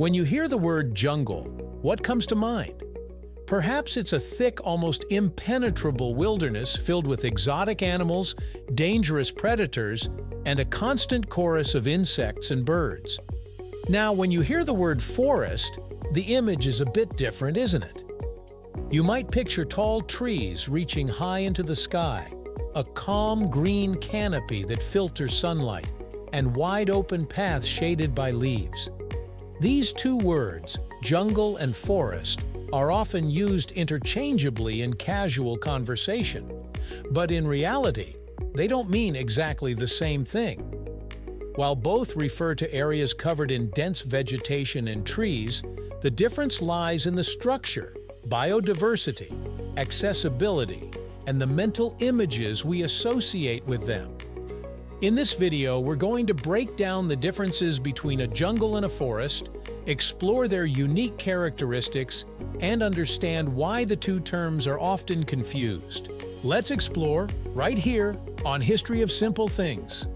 When you hear the word jungle, what comes to mind? Perhaps it's a thick, almost impenetrable wilderness filled with exotic animals, dangerous predators, and a constant chorus of insects and birds. Now, when you hear the word forest, the image is a bit different, isn't it? You might picture tall trees reaching high into the sky, a calm green canopy that filters sunlight, and wide-open paths shaded by leaves. These two words, jungle and forest, are often used interchangeably in casual conversation, but in reality, they don't mean exactly the same thing. While both refer to areas covered in dense vegetation and trees, the difference lies in the structure, biodiversity, accessibility, and the mental images we associate with them. In this video, we're going to break down the differences between a jungle and a forest, explore their unique characteristics, and understand why the two terms are often confused. Let's explore right here on History of Simple Things.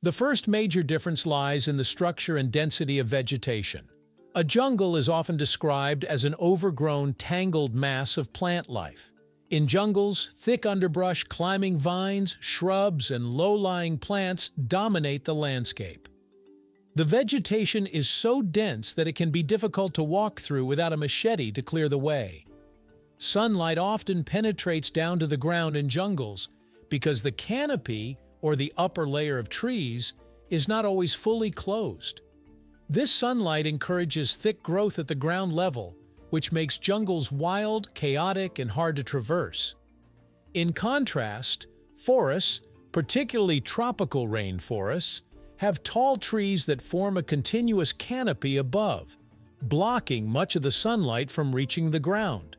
The first major difference lies in the structure and density of vegetation. A jungle is often described as an overgrown, tangled mass of plant life. In jungles, thick underbrush, climbing vines, shrubs, and low-lying plants dominate the landscape. The vegetation is so dense that it can be difficult to walk through without a machete to clear the way. Sunlight often penetrates down to the ground in jungles because the canopy, or the upper layer of trees, is not always fully closed. This sunlight encourages thick growth at the ground level, which makes jungles wild, chaotic, and hard to traverse. In contrast, forests, particularly tropical rainforests, have tall trees that form a continuous canopy above, blocking much of the sunlight from reaching the ground.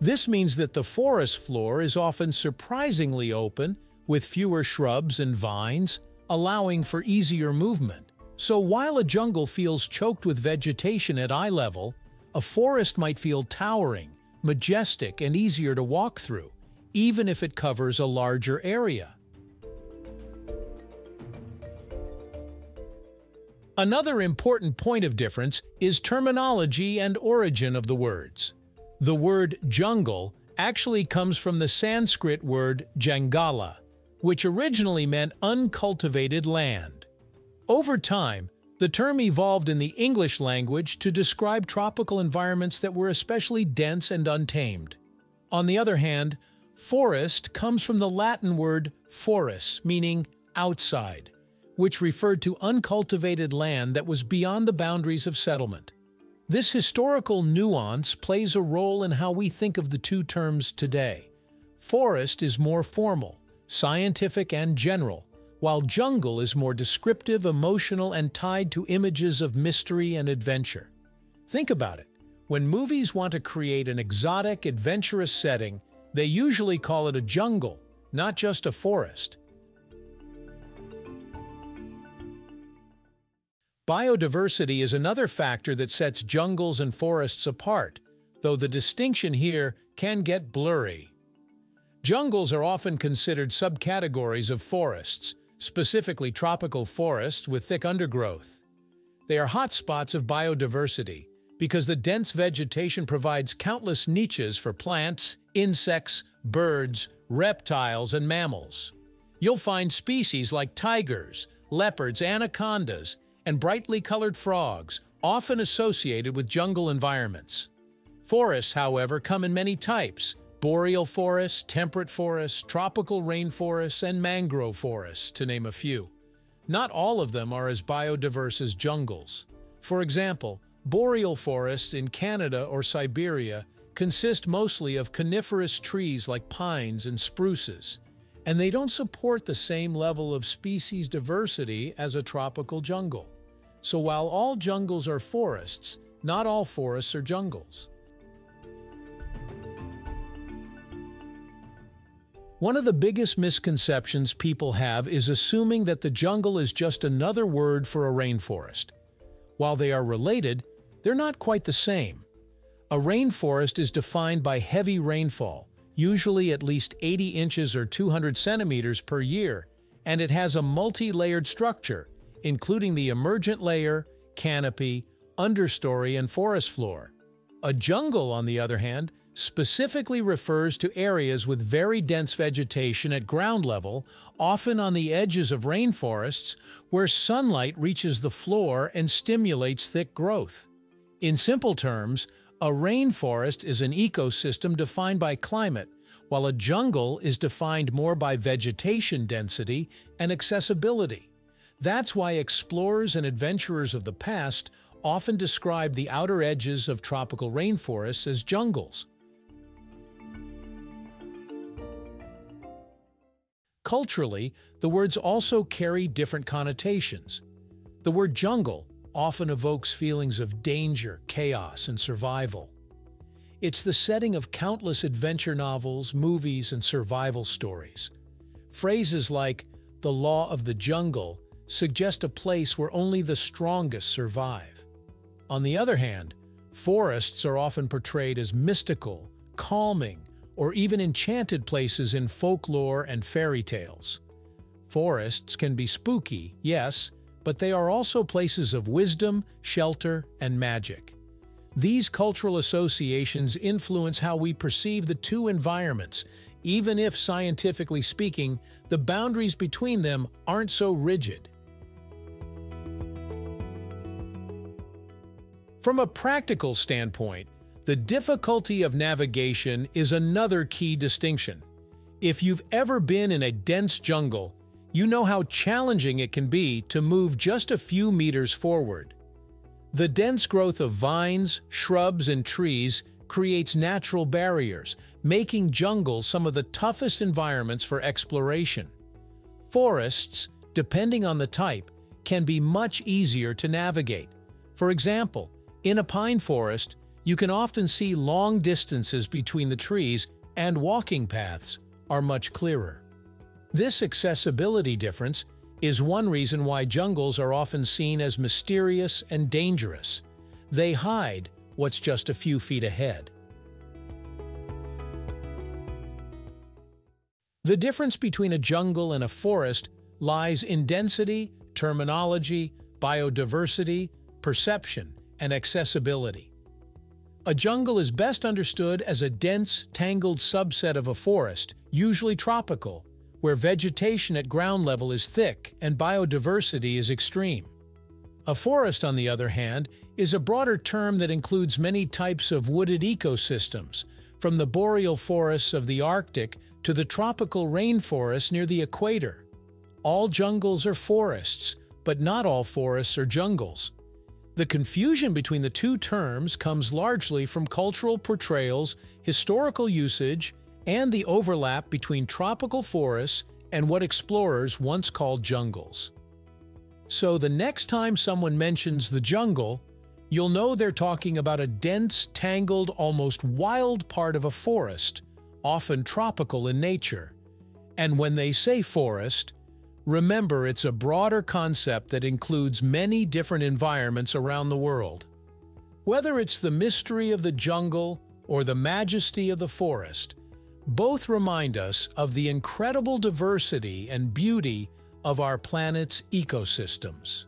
This means that the forest floor is often surprisingly open, with fewer shrubs and vines, allowing for easier movement. So while a jungle feels choked with vegetation at eye level, a forest might feel towering, majestic, and easier to walk through, even if it covers a larger area. Another important point of difference is terminology and origin of the words. The word jungle actually comes from the Sanskrit word jangala, which originally meant uncultivated land. Over time, the term evolved in the English language to describe tropical environments that were especially dense and untamed. On the other hand, forest comes from the Latin word forus, meaning outside, which referred to uncultivated land that was beyond the boundaries of settlement. This historical nuance plays a role in how we think of the two terms today. Forest is more formal, scientific, and general, while jungle is more descriptive, emotional, and tied to images of mystery and adventure. Think about it. When movies want to create an exotic, adventurous setting, they usually call it a jungle, not just a forest. Biodiversity is another factor that sets jungles and forests apart, though the distinction here can get blurry. Jungles are often considered subcategories of forests, specifically tropical forests with thick undergrowth. They are hotspots of biodiversity because the dense vegetation provides countless niches for plants, insects, birds, reptiles, and mammals. You'll find species like tigers, leopards, anacondas, and brightly colored frogs, often associated with jungle environments. Forests, however, come in many types: boreal forests, temperate forests, tropical rainforests, and mangrove forests, to name a few. Not all of them are as biodiverse as jungles. For example, boreal forests in Canada or Siberia consist mostly of coniferous trees like pines and spruces, and they don't support the same level of species diversity as a tropical jungle. So while all jungles are forests, not all forests are jungles. One of the biggest misconceptions people have is assuming that the jungle is just another word for a rainforest. While they are related, they're not quite the same. A rainforest is defined by heavy rainfall, usually at least 80 inches or 200 centimeters per year, and it has a multi-layered structure, including the emergent layer, canopy, understory, and forest floor. A jungle, on the other hand, specifically refers to areas with very dense vegetation at ground level, often on the edges of rainforests, where sunlight reaches the floor and stimulates thick growth. In simple terms, a rainforest is an ecosystem defined by climate, while a jungle is defined more by vegetation density and accessibility. That's why explorers and adventurers of the past often describe the outer edges of tropical rainforests as jungles. Culturally, the words also carry different connotations. The word jungle often evokes feelings of danger, chaos, and survival. It's the setting of countless adventure novels, movies, and survival stories. Phrases like "the law of the jungle" suggest a place where only the strongest survive. On the other hand, forests are often portrayed as mystical, calming, or even enchanted places in folklore and fairy tales. Forests can be spooky, yes, but they are also places of wisdom, shelter, and magic. These cultural associations influence how we perceive the two environments, even if, scientifically speaking, the boundaries between them aren't so rigid. From a practical standpoint, the difficulty of navigation is another key distinction. If you've ever been in a dense jungle, you know how challenging it can be to move just a few meters forward. The dense growth of vines, shrubs, and trees creates natural barriers, making jungles some of the toughest environments for exploration. Forests, depending on the type, can be much easier to navigate. For example, in a pine forest, you can often see long distances between the trees, and walking paths are much clearer. This accessibility difference is one reason why jungles are often seen as mysterious and dangerous. They hide what's just a few feet ahead. The difference between a jungle and a forest lies in density, terminology, biodiversity, perception, and accessibility. A jungle is best understood as a dense, tangled subset of a forest, usually tropical, where vegetation at ground level is thick and biodiversity is extreme. A forest, on the other hand, is a broader term that includes many types of wooded ecosystems, from the boreal forests of the Arctic to the tropical rainforests near the equator. All jungles are forests, but not all forests are jungles. The confusion between the two terms comes largely from cultural portrayals, historical usage, and the overlap between tropical forests and what explorers once called jungles. So the next time someone mentions the jungle, you'll know they're talking about a dense, tangled, almost wild part of a forest, often tropical in nature. And when they say forest, remember, it's a broader concept that includes many different environments around the world. Whether it's the mystery of the jungle or the majesty of the forest, both remind us of the incredible diversity and beauty of our planet's ecosystems.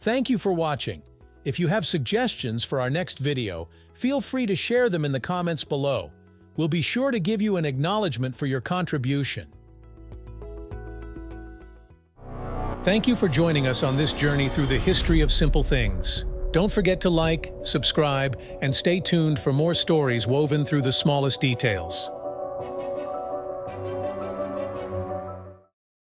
Thank you for watching. If you have suggestions for our next video, feel free to share them in the comments below. We'll be sure to give you an acknowledgement for your contribution. Thank you for joining us on this journey through the history of simple things. Don't forget to like, subscribe, and stay tuned for more stories woven through the smallest details.